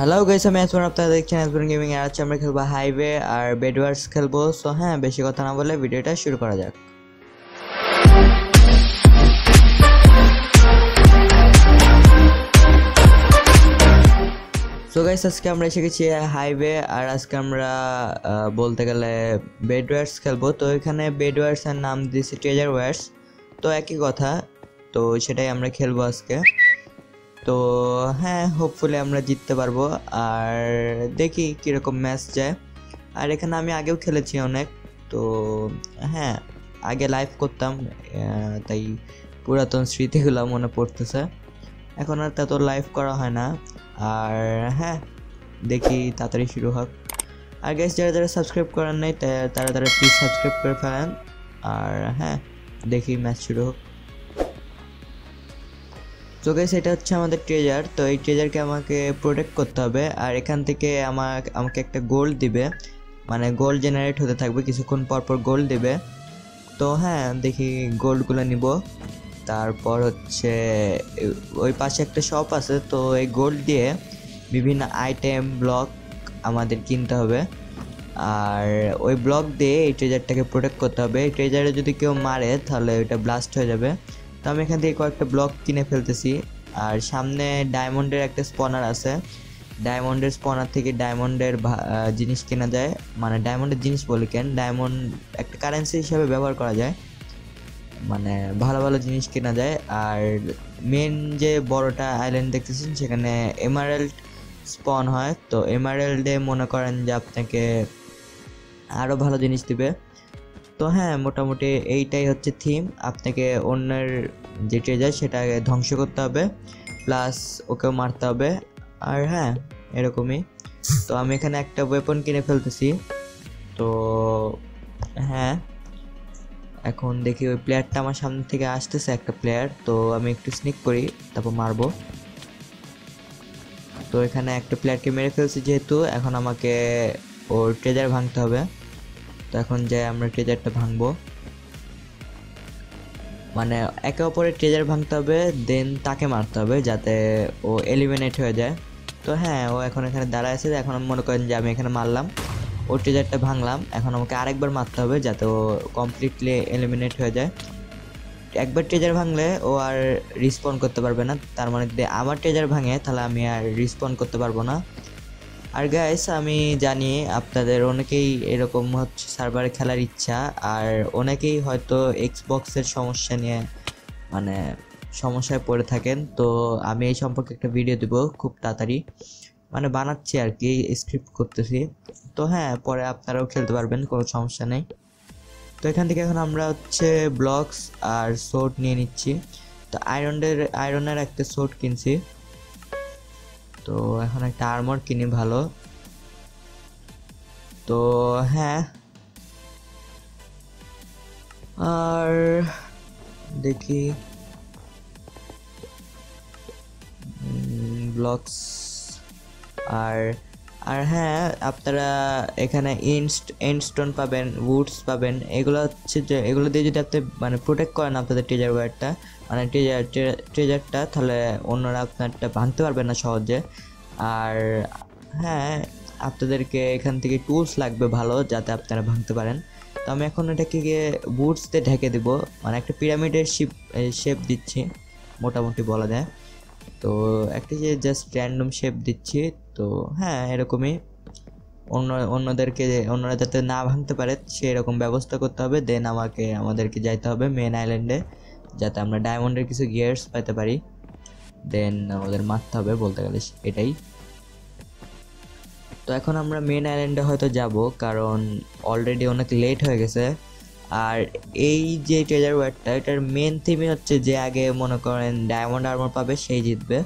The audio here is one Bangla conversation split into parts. हेलो गाइस আমি আজকে আপনারা দেখছেন এসবিএন গেমিং আর আজকে আমরা খেলব হাইভে আর বেডওয়ার্স খেলবো। সো হ্যাঁ বেশি কথা না বলে ভিডিওটা শুরু করা যাক। সো গাইস আজকে আমরা এসে গেছি হাইভে আর আজকে আমরা বলতে গেলে বেডওয়ার্স খেলবো। তো এখানে বেডওয়ার্স এর নাম দিয়েছি ট্রেজার ওয়ার্স, তো একই কথা, তো সেটাই আমরা খেলবো আজকে। तो हाँ होपफुली आमरा जितते पारबो और देखी कीरकम मैच जाए। और एखाने आमी आगेओ खेलेछि अनेक, तो हाँ आगे लाइव करताम ताई पुरातन स्मृतिगुलो मने पड़तेछे, एखन आर तत लाइव करा हय ना। और हाँ देखी ताड़ाताड़ी शुरू होक। और गाइस जारा जारा सबस्क्राइब करेन नाई तारा प्लिज सबस्क्राइब करे फेलेन। और हाँ देखी मैच शुरू होक। तो गाइस এটা হচ্ছে আমাদের ট্রেজার, তো এই ট্রেজারকে আমাকে প্রোটেক্ট করতে হবে। আর এখান থেকে আমাকে একটা গোল্ড দিবে, মানে গোল্ড জেনারেট হতে থাকবে, কিছুক্ষণ পর পর গোল্ড দিবে। তো হ্যাঁ দেখি গোল্ডগুলো নিব। তারপর হচ্ছে ওই পাশে একটা শপ আছে, তো এই গোল্ড দিয়ে বিভিন্ন আইটেম ব্লক আমাদের কিনতে হবে। আর ওই ব্লক দিয়ে এই ট্রেজারটাকে প্রোটেক্ট করতে হবে। এই ট্রেজারে যদি কেউ মারে তাহলে ওটা ব্লাস্ট হয়ে যাবে। तो हमें एखान कैकटा ब्लक किने फेलते और सामने डायमंडर एक स्पनार आछे, डायमंडर स्पनार थेके डायमंडर जिनिस केना जाए, माने डायमंडर जिनिस बोले केन, डायमंड एक कारेंसि हिसाबे व्यवहार करा जाए, माने भालो भालो जिनिस केना जाए। और मेन जे बड़ोटा आइलैंड देखतेछेन सेखाने एमारेल्ड स्पन हय, तो एमारेल्डे मने करेन जे आपनाके आरो भालो जिनिस दिबे। तो हाँ मोटामुटी यही हे थीम, आपके अन्य जो ट्रेजार से ध्वस करते प्लस ओके मारते हैं। और हाँ ए रकम ही तो हमें एखे एक वेपन किने फेलते। तो हाँ एखन देखी वो प्लेयार्टा हमार सामने थेके आसते से एक प्लेयार, तो हमें एक स्निक करी तब मारब। तो एखे एक प्लेयार के मेरे फेलसी जेहेतु एखन आमाके ओ ट्रेजार भांगते हबे। तो এখন যাই আমরা ট্রেজারটা ভাঙবো, মানে একে অপরের ট্রেজার ভাঙতে হবে, দেন তাকে মারতে হবে যাতে ও এলিমিনেট হয়ে যায়। তো হ্যাঁ ও এখন এখানে দাঁড়ায় আছে, এখন মনে করেন যে আমি এখানে মারলাম, ও ট্রেজারটা ভাঙলাম, এখন আমাকে আরেকবার মারতে হবে যাতে ও কমপ্লিটলি এলিমিনেট হয়ে যায়। একবার ট্রেজার ভাঙলে ও আর রিসপন করতে পারবে না, তার মানে যদি আমার ট্রেজার ভাঙে তাহলে আমি আর রিসপন করতে পারবো না। আর গাইস আমি জানি আপনাদের অনেকেই এরকম হচ্ছে সার্ভারে খেলার ইচ্ছা, আর অনেকেই হয়তো এক্সবক্সের সমস্যা নিয়ে মানে সমস্যায় পড়ে থাকেন। তো আমি এই সম্পর্কে একটা ভিডিও দেব খুব তাড়াতাড়ি, মানে বানাচ্ছি আর কি, স্ক্রিপ্ট করতেছি। তো হ্যাঁ পরে আপনারাও খেলতে পারবেন, কোনো সমস্যা নেই। তো এখান থেকে এখন আমরা হচ্ছে ব্লকস আর সোর্ড নিয়ে নিচ্ছি। তো আয়রনের একটা সোর্ড কিনছি, তো এখন একটা আর্মর কিনি ভালো। তো হ্যাঁ আর দেখি ব্লকস আর আর হ্যাঁ আপনারা এখানে এন্ডস্টোন পাবেন, উডস পাবেন, এগুলো হচ্ছে যে এগুলো দিয়ে যদি আপনি মানে প্রোটেক্ট করেন আপনাদের ট্রেজার ওয়ারটা, মানে ট্রেজারটা, তাহলে অন্যরা আপনারটা ভাঙতে পারবে না সহজে। আর হ্যাঁ আপনাদেরকে এখান থেকে টুলস লাগবে ভালো যাতে আপনারা ভাঙতে পারেন। তো আমি এখন এটাকে গিয়ে উডস দিয়ে ঢেকে দেবো, মানে একটা পিরামিডের শেপ দিচ্ছি মোটামুটি বলা যায়। তো একটা যে জাস্ট র্যান্ডম শেপ দিচ্ছি। তো হ্যাঁ এরকমই অন্যরা যাতে না ভাঙতে পারে সেরকম ব্যবস্থা করতে হবে। দেন আমাদেরকে যাইতে হবে মেন আইল্যান্ডে যাতে আমরা ডায়মন্ডের কিছু গিয়ার্স পাইতে পারি, দেন ওদের মারতে হবে বলতে গেলে এটাই। তো এখন আমরা মেন আইল্যান্ডে হয়তো যাব কারণ অলরেডি অনেক লেট হয়ে গেছে। আর এই যে ট্রেজার ওয়ারটা এটার মেন থিমই হচ্ছে যে আগে মনে করেন ডায়মন্ড আর্মার পাবে সেই জিতবে,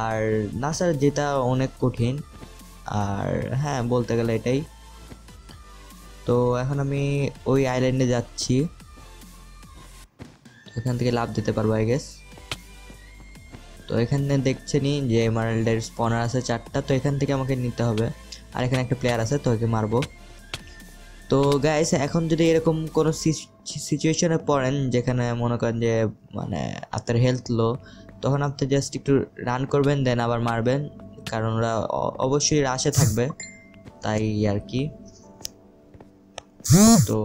আর না স্যার যেটা অনেক কঠিন। আর হ্যাঁ বলতে গেলে এটাই। তো এখন আমি ওই আইল্যান্ডে যাচ্ছি, এখান থেকে লাভ দিতে পারবো আই গেস। তো এখানে দেখছেনই যে এমারেল্ডের স্পনার আছে চারটা, তো এখান থেকে আমাকে নিতে হবে। আর এখানে একটা প্লেয়ার আছে, তো ওকে মারবো। তো গাইস এখন যদি এরকম কোনো সিচুয়েশনে পড়েন যেখানে মনে করেন যে মানে আপনার হেলথ লো, তখন আপনি জাস্ট একটু রান করবেন, দেন আবার মারবেন, কারণ ওরা অবশ্যই রাশে থাকবে তাই আর কি। তো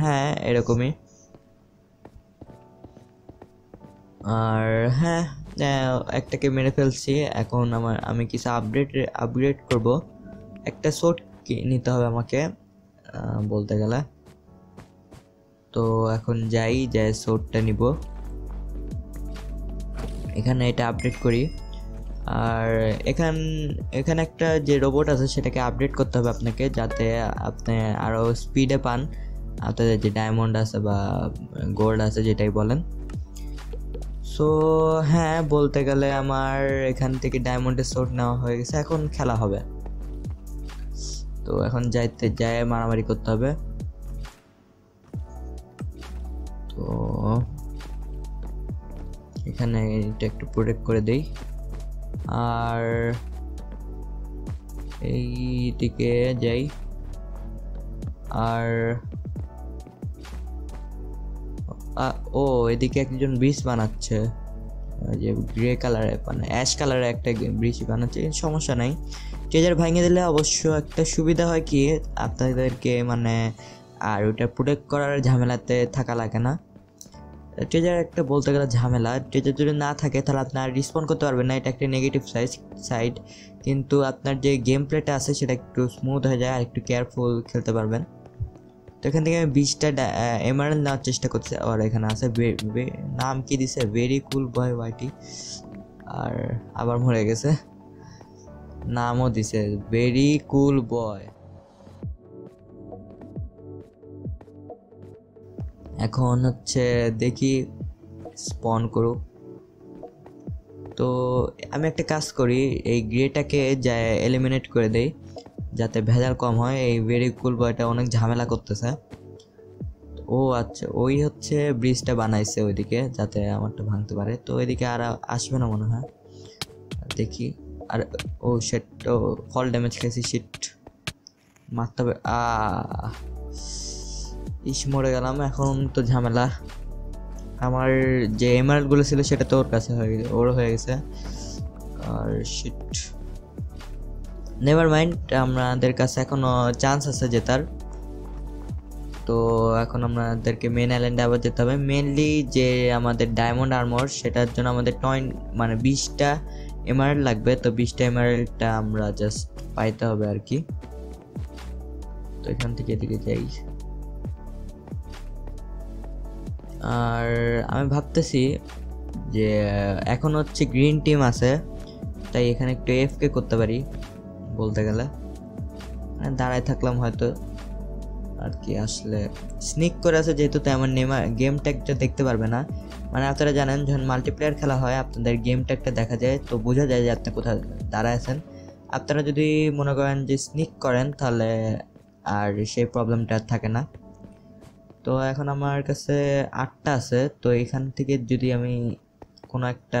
হ্যাঁ এরকমই। আর হ্যাঁ একটাকে মেরে ফেলছি, এখন আমি কিছু আপগ্রেড করব। একটা শট নিতে হবে আমাকে বলতে গেলে, তো এখন যাই যে শটটা নিব, এখানে এটা আপডেট করি। আর এখানে একটা যে রোবট আছে সেটাকে আপডেট করতে হবে আপনাকে, যাতে আপনি আরও স্পিডে পান আপনাদের যে ডায়মন্ড আছে বা গোল্ড আছে যেটাই বলেন। সো হ্যাঁ বলতে গেলে আমার এখান থেকে ডায়মন্ডের শট নেওয়া হয়ে গেছে, এখন খেলা হবে। তো এখন যাই মারামারি করতে হবে। তো এখানে এটা একটু প্রোটেক্ট করে দেই, আর এইদিকে যাই। আর ও এদিকে একজন ব্রিজ বানাচ্ছে, যে গ্রে কালারে মানে অ্যাশ কালারে একটা ব্রিজ বানাচ্ছে, সমস্যা নাই। ট্রেজার ভেঙে দিলে অবশ্য একটা সুবিধা হয় কি আপনাদেরকে, মানে আর ওটা প্রোটেক্ট করার ঝামেলাতে থাকা লাগে না। ট্রেজার একটা বলতে গেলে ঝামেলা, ট্রেজার যদি না থাকে তাহলে আপনার রিসপন্ড করতে পারবেন না, এটা একটা নেগেটিভ সাইড। কিন্তু আপনার যে গেম প্লেটা আছে সেটা একটু স্মুথ হয়ে যায় আর একটু কেয়ারফুল খেলতে পারবেন। তো এখান থেকে আমি 20টা এমারেল নেওয়ার চেষ্টা করছি। আর এখানে আছে নাম কি দিছে, ভেরি কুল বয় ওয়াইটি, আর আবার মরে গেছে, নামও দিছে ভেরি কুল বয়। এখন হচ্ছে দেখি স্পন করুক। তো আমি একটা কাজ করি, এই গ্রেটাকে যা এলিমিনেট করে দেই যাতে ভেজাল কম হয়। এই ভেরি কুল বয়টা অনেক ঝামেলা করতেছে। ও আচ্ছা ওই হচ্ছে ব্রিজটা বানাইছে ওইদিকে যাতে আমারটা ভাঙতে পারে। তো ওইদিকে আর আসবে না মনে হয়, দেখি। আর ও সেট ফল ড্যামেজ খেয়েছি, শিট মারতে হবে। ইস মরে গেলাম। এখন তো ঝামেলা, আমার যে এমারেলগুলো ছিল সেটা তো ওর কাছে হয়ে গেছে, ওরও হয়ে গেছে। আর শিট নেভার মাইন্ড, আমাদের কাছে এখনও চান্স আছে জেতার। তো এখন আমাদেরকে মেন আইল্যান্ডে আবার যেতে হবে, মেনলি যে আমাদের ডায়মন্ড আর্মর সেটার জন্য আমাদের 20টা এমারেল লাগবে। তো 20টা এমারেলটা আমরা জাস্ট পাইতে হবে আর কি। তো এখান থেকে এদিকে যাই। আর আমি ভাবতেছি যে এখন হচ্ছে গ্রিন টিম আছে, তাই এখানে একটু এফকে করতে পারি বলতে গেলে, দাঁড়ায় থাকলাম হয়তো আর কি। আসলে স্নিক করে আছে যেহেতু, তাই আমার গেম ট্যাগটা দেখতে পারবে না। মানে আপনারা জানেন যখন মাল্টিপ্লেয়ার খেলা হয় আপনাদের গেম ট্যাগটা দেখা যায়, তো বোঝা যায় যে আপনি কোথায় দাঁড়ায় আছেন। আপনারা যদি মনে করেন যে স্নিক করেন তাহলে আর সেই প্রবলেমটা থাকে না। তো এখন আমার কাছে 8টা আছে। তো এখান থেকে যদি আমি কোনো একটা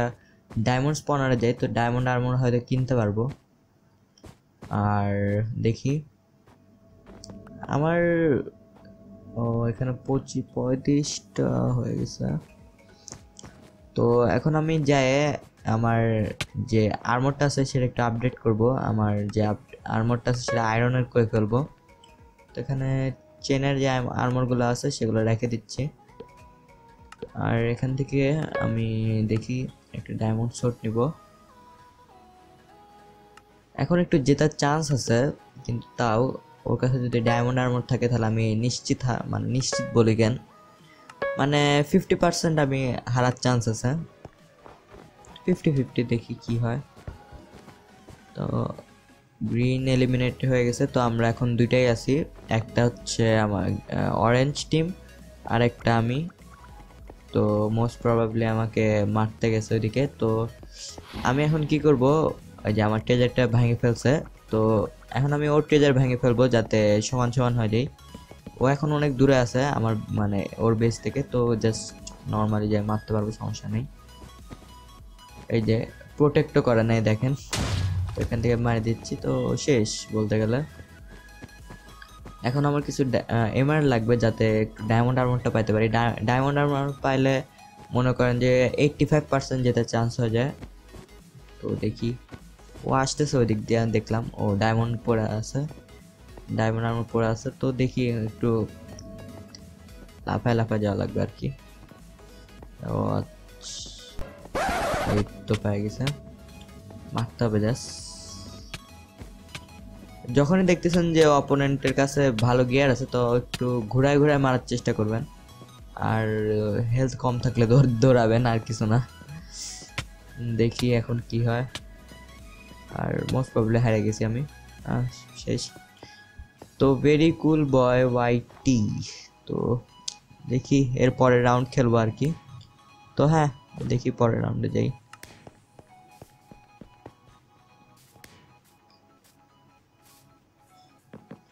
ডায়মন্ড স্পনারে যাই তো ডায়মন্ড আর্মর হয়তো কিনতে পারবো। আর দেখি আমার এখানে 35-35টা হয়ে গেছে। তো এখন আমি যাই আমার যে আর্মরটা আছে সেটা একটু আপডেট করব। আমার যে আর্মরটা আছে সেটা আয়রনের করে ফেলবো। তো এখানে চেনের যে আর্মরগুলো আছে সেগুলো রেখে দিচ্ছি। আর এখান থেকে আমি দেখি একটা ডায়মন্ড শট নিব। এখন একটু জেতার চান্স আছে, কিন্তু তাও ওর কাছে যদি ডায়মন্ড আর্মর থাকে তাহলে আমি নিশ্চিত, মানে নিশ্চিত বলি কেন, মানে 50% আমি হারার চান্স আছে, 50-50 দেখি কি হয়। তো গ্রিন এলিমিনেট হয়ে গেছে। তো আমরা এখন দুইটাই আছি, একটা হচ্ছে আমার অরেঞ্জ টিম আর একটা আমি। তো মোস্ট প্রবাবলি আমাকে মারতে গেছে ওইদিকে। তো আমি এখন কি করব, ওই যে আমার ট্রেজারটা ভেঙে ফেলছে, তো এখন আমি ওর ট্রেজার ভেঙে ফেলবো যাতে সমান সমান হয়ে যায়। ও এখন অনেক দূরে আছে আমার, মানে ওর বেস থেকে, তো জাস্ট নর্মালি যাই মারতে পারবো, সমস্যা নেই। এই যে প্রোটেক্টও করে নাই দেখেন, এখান থেকে মারি দিচ্ছি। তো শেষ বলতে গেলে। এখন আমার কিছু এমআর লাগবে যাতে একটু ডায়মন্ড আর্মরটা পাইতে পারি। ডায়মন্ড আর্মর পাইলে মনে করেন যে 85% যেতে চান্স হয়ে যায়। তো দেখি वाचते समय देखलाम ओ डायमंड पड़े आछे डायमंड आर्मर पड़े आछे तो देखिए एकटू लाफाय लाफाय जावा लागबे आर कि এই তো পেয়ে গেছে মারতে হবে জাস্ট যখনই দেখতেছেন যে অপোনেন্টের কাছে ভালো গিয়ার আছে তো একটু ঘোড়ায় ঘোড়ায় মারার চেষ্টা করবেন আর হেলথ কম থাকলে দৌড়াবেন আর কিছু না দেখি এখন কি হয় আর মোস্ট প্রবলি হেরে গেছি আমি শেষ তো ভেরি কুল বয় ওয়াইটি তো দেখি এর পরের রাউন্ড খেলবো আর কি তো হ্যাঁ देखिए पर राउंड जाई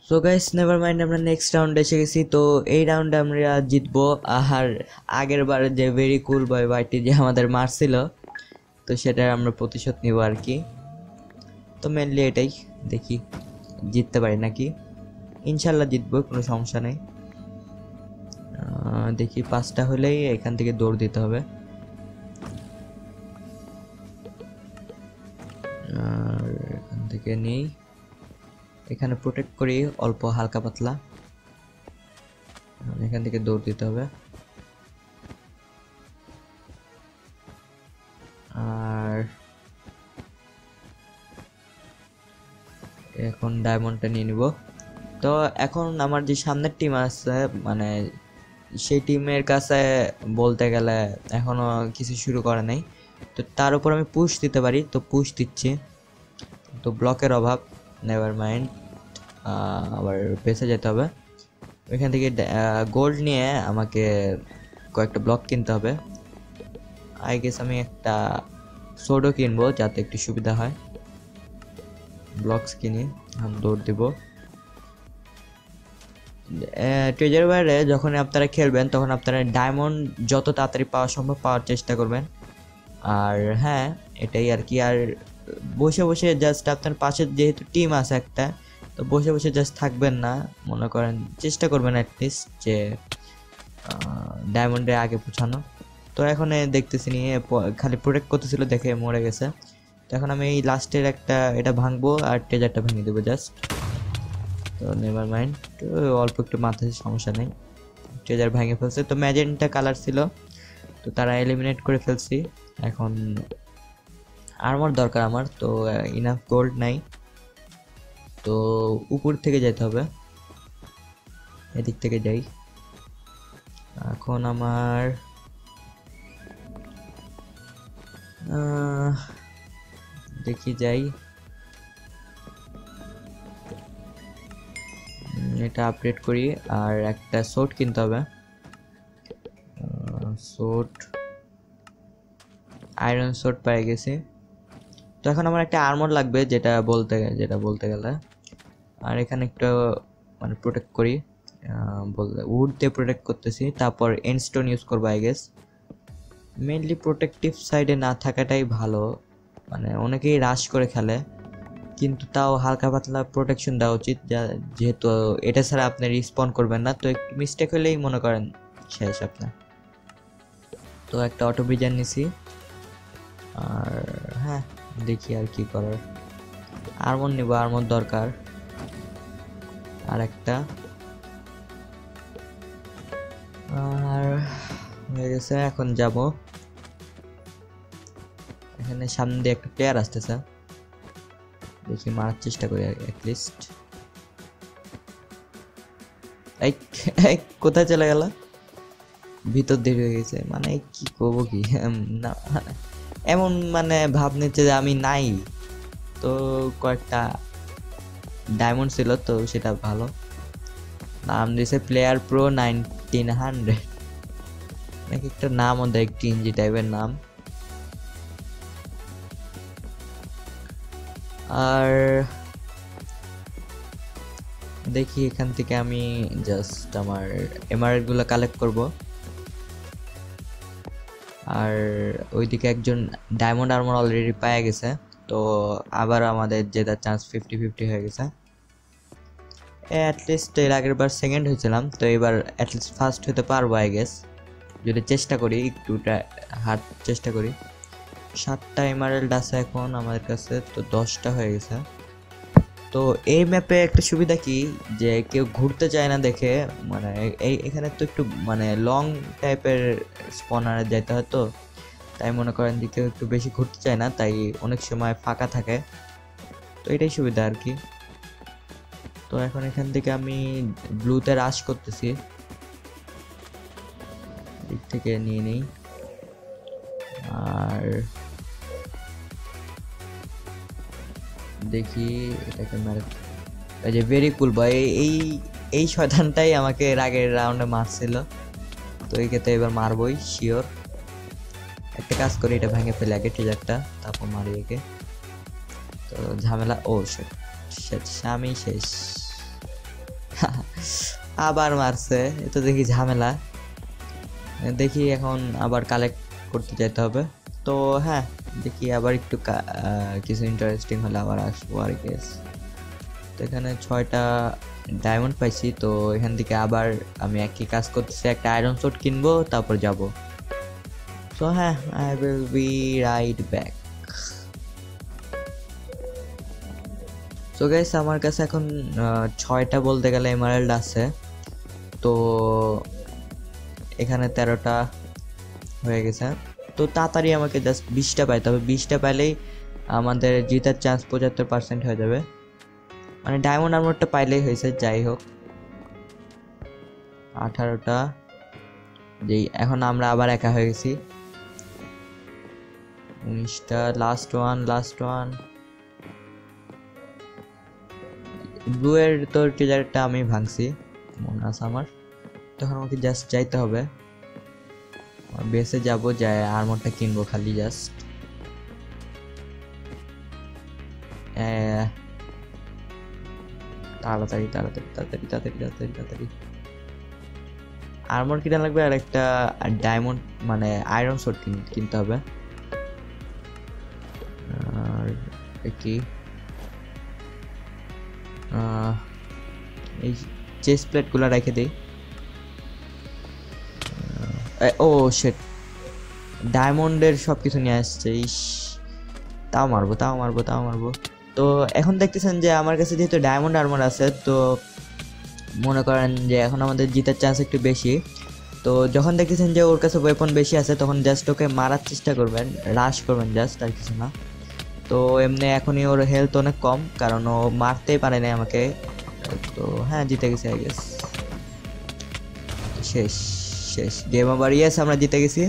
सो गाइस नेवर माइंड আমরা নেক্সট রাউন্ডে এসে গেছি তো এই রাউন্ডে আমরা জিতবো আর আগের বারে যে ভেরি কুল বয় বাইটি যে আমাদের মারছিল তো সেটা আমরা প্রতিশোধ নিব আর কি তো মেইনলি এটাই দেখি জিততে পারি নাকি ইনশাআল্লাহ জিতবো কোনো সমস্যা নাই দেখি পাঁচটা হলেই এখান থেকে দৌড় দিতে হবে प्रोटेक्ट करी अल्प हल्का पतला दौड़ दीते हैं डायमंड तो एखन सामने टीम आने से टीमर का बोलते गेले एखोनो किछु शुरू करा नाई तो तार उपर आमी पुश दीते पारी तो पुश दिच्छी तो ब्लॉकर अभाव नेवर माइंड आबार पेसे जेते होबे ओइखान थेके गोल्ड निये आमाके कयेकटा ब्लॉक किनते होबे आई गेस आमी एकटा सोडो किनबो जाते एकटु सुविधा हय ब्लॉक्स किने हम दौड़ देबो ट्रेजर वारे जखन आपनारा खेलबेन तखन आपनारा डायमंड जत ताड़ाताड़ी पावा सम्भव पावार चेष्टा करबेन আর হ্যাঁ এটাই আর কি আর বসে বসে জাস্ট আপনার পাশে যেহেতু টিম আছে একটা তো বসে বসে জাস্ট থাকবেন না মনে করেন চেষ্টা করবেন অ্যাট লিস্ট যে ডায়মন্ডে আগে পৌঁছানো তো এখন দেখতেছি নিয়ে খালি প্রোটেক্ট করতেছিল দেখে মরে গেছে তো এখন আমি এই লাস্টের একটা এটা ভাঙবো আর ট্রেজারটা ভেঙে দেবো জাস্ট তো নেভার মাইন্ড অল্প একটু মাথায় সমস্যা নেই ট্রেজার ভেঙে ফেলছে তো ম্যাজেন্টা কালার ছিল তো তারা এলিমিনেট করে ফেলছি এখন আর্মার দরকার আমার তো ইনাফ গোল্ড নাই তো উপর থেকে যেতে হবে এদিক থেকে যাই এখন আমার দেখি যাই এটা আপডেট করি আর একটা শট কিনতে হবে শট आयरन शॉट पाए गेছি तो এখন আমার একটা আর্মর লাগবে যেটা বলতে গেলে আর এখানে একটা মানে প্রোটেক্ট করি উড দিয়ে প্রোটেক্ট করতেছি তারপর এন্ডস্টোন ইউজ করব আই গেস মেইনলি প্রোটেক্টিভ সাইডে না থাকাটাই ভালো মানে অনেকেই রাশ করে খেলে কিন্তু তাও হালকা পাতলা প্রোটেকশন দেওয়া উচিত যেহেতু এটা ছাড়া আপনি রিসপন করবেন না তো একটু মিস্টেক হলেই মনে করেন শেষ আপনার তো একটা অটো ভিজন নিছি আর হ্যাঁ দেখি আর কি করার আর্মর নিব আর্মর দরকার আর একটা আর হয়ে গেছে এখন যাব এখানে সামনে দিয়ে একটা প্লেয়ার আসতেছে দেখি মারার চেষ্টা করি অ্যাট লিস্ট এই কোথায় চলে গেল ভিতর দিয়ে হয়ে গেছে মানে কি করব কি না এমন মানে ভাবনে যে আমি নাই তো কয়েকটা ডায়মন্ড ছিল তো সেটা ভালো নাম দিয়েছে প্লেয়ার প্রো 1900 নাকি একটা নাম ওদের একটি ইঞ্জি টাইপের নাম আর দেখি এখান থেকে আমি জাস্ট আমার এমআরএল গুলো কালেক্ট করব আর ওইদিকে একজন ডায়মন্ড আর্মর অলরেডি পেয়ে গেছে তো আবার আমাদের জেতার চান্স 50-50 হয়ে গেছে অ্যাট লিস্ট এর আগেরবার সেকেন্ড হয়েছিলাম তো এবার অ্যাট লিস্ট ফার্স্ট হতে পারবো আই গেস যদি চেষ্টা করি একটুটা হার্ড চেষ্টা করি 7টা এমারেল্ড আছে এখন আমাদের কাছে, তো 10টা হয়ে গেছে। তো এই ম্যাপে একটা সুবিধা কি যে কেউ ঘুরতে চায় না দেখে, মানে এখানে তো একটু মানে লং টাইপের স্পনারে যেতে হয়, তো তাই মনে করেন যে কেউ একটু বেশি ঘুরতে চায় না, তাই অনেক সময় ফাঁকা থাকে, তো এটাই সুবিধা আর কি। তো এখন এখান থেকে আমি ব্লুতে রাশ করতেছি, দিক থেকে নিয়ে নেই। আর দেখি এটাকে মার, এই যে ভেরি কুল ভাই, এই এই শয়তানটাই আমাকে আগের রাউন্ডে মারছিল, তো এইকে তো এবার মারবই শিওর। একটা কাজ করি, এটা ভেঙে ফেলে আগে ট্রেজারটা, তারপর মারি একে, তো ঝামেলা। ও স্বামী শেষ, আবার মারছে, এ তো দেখি ঝামেলা। দেখি এখন আবার কালেক্ট করতে যেতে হবে, তো হ্যাঁ দেখি আবার একটু কিছু ইন্টারেস্টিং হলে আবার আসবো আর গেস। তো এখানে 6টা ডায়মন্ড পাইছি, তো এখান থেকে আবার আমি একই কাজ করতেছি, একটা আয়রন শট কিনবো তারপর যাব। সো হ্যাঁ, I will be right back. So guys, আমার কাছে এখন 6টা বলতে গেলে এমারেল্ড আছে, তো এখানে 13টা হয়ে গেছে। তো তাড়াতাড়ি আমাকে জাস্ট 20টা পাইতে হবে, 20টা পাইলেই আমাদের জেতার চান্স 75% হয়ে যাবে, মানে ডায়মন্ড আর্মরটা পাইলেই হয়েছে। যাই হোক, 18টা, যেই এখন আমরা আবার একা হয়ে গেছি। 19টা, লাস্ট ওয়ান। ব্লু এর তো টিজারটা আমি ভাঙছি মনে আছে আমার, তখন আমাকে জাস্ট যাইতে হবে, বেসে যাবো, যায় আর্মরটা কিনবো খালি জাস্ট। তাড়াতাড়ি আর্মর কিনা লাগবে, আর একটা ডায়মন্ড মানে আয়রন শট কিনতে হবে। আর কি এই চেস্ট প্লেট গুলা রেখে দিই। ও শিট, ডায়মন্ডের সব কিছু নিয়ে আসছে, তাও মারবো। তো এখন দেখতেছেন যে আমার কাছে যেহেতু ডায়মন্ড আর্মার আছে, তো মনে করেন যে এখন আমাদের জেতার চান্স একটু বেশি। তো যখন দেখতেছেন যে ওর কাছে ওয়েপন বেশি আছে, তখন জাস্ট ওকে মারার চেষ্টা করবেন, রাশ করবেন জাস্ট, আর কিছু না। তো এমনি এখনই ওর হেলথ অনেক কম, কারণ ও মারতেই পারে না আমাকে। তো হ্যাঁ, জিতে গেছি আই গেস, শেষ গেম আবার। ইয়েস, আমরা জিতে গেছি।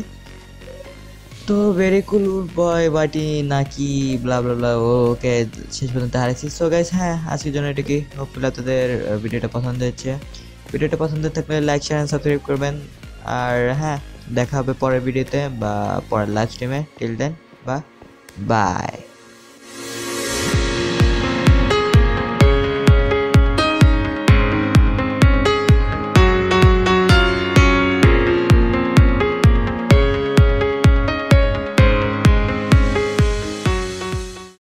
তো ভেরি কুল বয় বাটি নাকি ব্লা ব্লা ব্লা, ওকে শেষ পর্যন্ত হারাইছি। সো গাইস, হ্যাঁ আজকের জন্য এটা কি, হোপফুলি আপনাদের ভিডিওটা পছন্দ হচ্ছে। ভিডিওটা পছন্দ থাকলে লাইক, শেয়ার এন্ড সাবস্ক্রাইব করবেন। আর হ্যাঁ, দেখা হবে পরের ভিডিওতে বা পরের লাইভ স্ট্রিমে। টিল দেন, বা বাই।